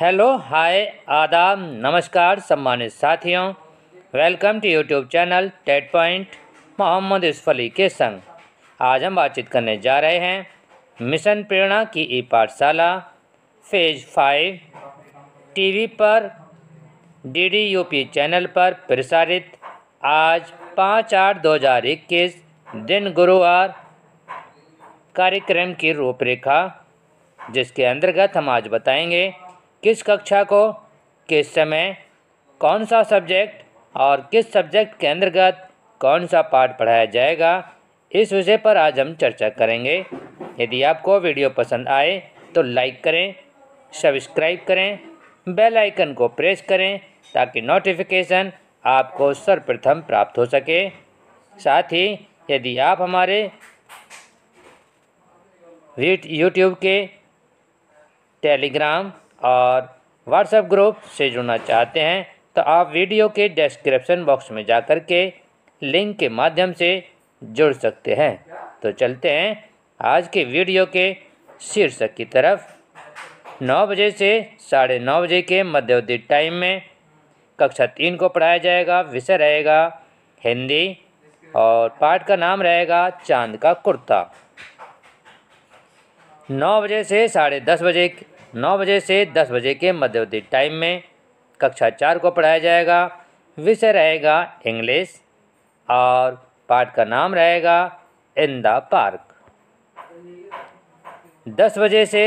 Hello hi आदाब नमस्कार सम्मानित साथियों, welcome to YouTube channel TET point Mohammad Isfali के संग। आज हम बातचीत करने जा रहे हैं मिशन प्रेरणा की ई पाठशाला फेज 5 टीवी पर डीडी यूपी चैनल पर प्रसारित आज 5/8/2021 दिन गुरुवार कार्यक्रम की रूपरेखा, जिसके अंतर्गत हम आज बताएंगे किस कक्षा को किस समय कौन सा सब्जेक्ट और किस सब्जेक्ट के अंतर्गत कौन सा पाठ पढ़ाया जाएगा, इस विषय पर आज हम चर्चा करेंगे। यदि आपको वीडियो पसंद आए तो लाइक करें, सब्सक्राइब करें, बेल आइकन को प्रेस करें ताकि नोटिफिकेशन आपको सर्वप्रथम प्राप्त हो सके। साथ ही यदि आप हमारे यूट्यूब के टेलीग्राम और व्हाट्सएप ग्रुप से जुड़ना चाहते हैं तो आप वीडियो के डिस्क्रिप्शन बॉक्स में जाकर के लिंक के माध्यम से जुड़ सकते हैं। तो चलते हैं आज के वीडियो के शीर्षक की तरफ। 9 बजे से 9:30 बजे के मध्यावधि टाइम में कक्षा 3 को पढ़ाया जाएगा। विषय रहेगा हिंदी और पाठ का नाम रहेगा चांद का कुर्ता। 9 बजे से 10:30 बजे 9 बजे से 10 बजे के मध्यावधि टाइम में कक्षा 4 को पढ़ाया जाएगा। विषय रहेगा इंग्लिश और पाठ का नाम रहेगा इन द पार्क। 10 बजे से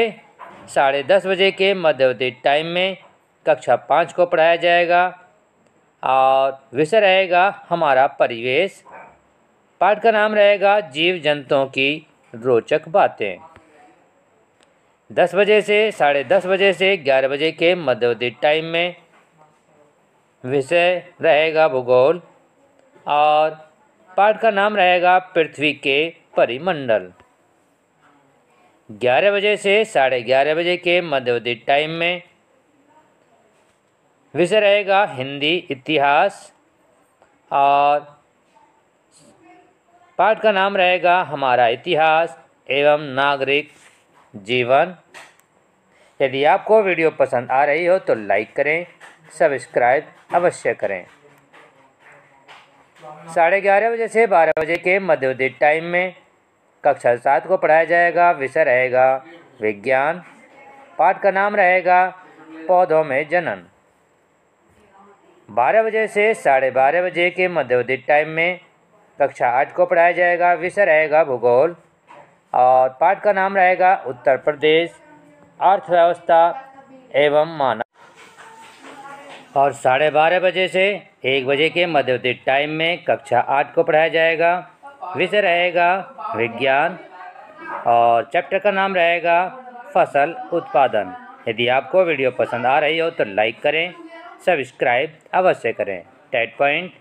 10:30 बजे के मध्यावधि टाइम में कक्षा 5 को पढ़ाया जाएगा और विषय रहेगा हमारा परिवेश। पाठ का नाम रहेगा जीव जंतुओं की रोचक बातें। 10 बजे से 10:30 बजे से 11 बजे के मध्यावधि टाइम में विषय रहेगा भूगोल और पाठ का नाम रहेगा पृथ्वी के परिमंडल। 11 बजे से 11:30 बजे के मध्यावधि टाइम में विषय रहेगा हिंदी इतिहास और पाठ का नाम रहेगा हमारा इतिहास एवं नागरिक जीवन। यदि आपको वीडियो पसंद आ रही हो तो लाइक करें, सब्सक्राइब अवश्य करें। 11:30 बजे से 12 बजे के मध्यावधि टाइम में कक्षा 7 को पढ़ाया जाएगा। विषय रहेगा विज्ञान। पाठ का नाम रहेगा पौधों में जनन। 12 बजे से 12:30 बजे के मध्यावधि टाइम में कक्षा 8 को पढ़ाया जाएगा। विषय रहेगा भूगोल और पाठ का नाम रहेगा उत्तर प्रदेश अर्थव्यवस्था एवं मानव। और 12:30 बजे से 1 बजे के मध्यावधि टाइम में कक्षा 8 को पढ़ाया जाएगा। विषय रहेगा विज्ञान और चैप्टर का नाम रहेगा फसल उत्पादन। यदि आपको वीडियो पसंद आ रही हो तो लाइक करें, सब्सक्राइब अवश्य करें। TET point.